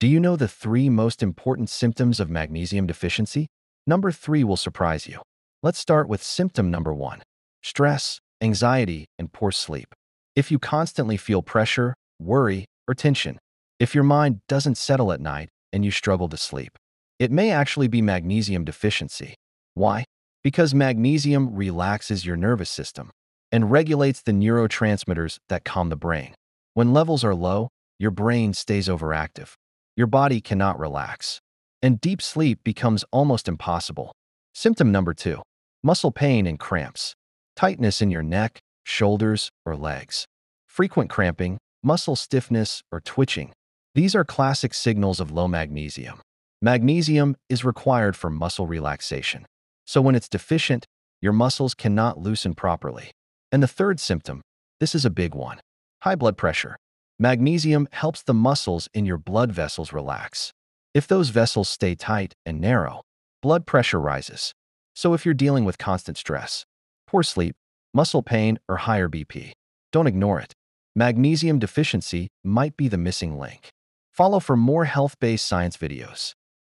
Do you know the 3 most important symptoms of magnesium deficiency? Number 3 will surprise you. Let's start with symptom number 1. Stress, anxiety, and poor sleep. If you constantly feel pressure, worry, or tension, if your mind doesn't settle at night and you struggle to sleep, it may actually be magnesium deficiency. Why? Because magnesium relaxes your nervous system and regulates the neurotransmitters that calm the brain. When levels are low, your brain stays overactive. Your body cannot relax, and deep sleep becomes almost impossible. Symptom number 2. Muscle pain and cramps. Tightness in your neck, shoulders, or legs. Frequent cramping, muscle stiffness, or twitching. These are classic signals of low magnesium. Magnesium is required for muscle relaxation. So when it's deficient, your muscles cannot loosen properly. And the third symptom, this is a big one. High blood pressure. Magnesium helps the muscles in your blood vessels relax. If those vessels stay tight and narrow, blood pressure rises. So if you're dealing with constant stress, poor sleep, muscle pain, or higher BP, don't ignore it. Magnesium deficiency might be the missing link. Follow for more health-based science videos.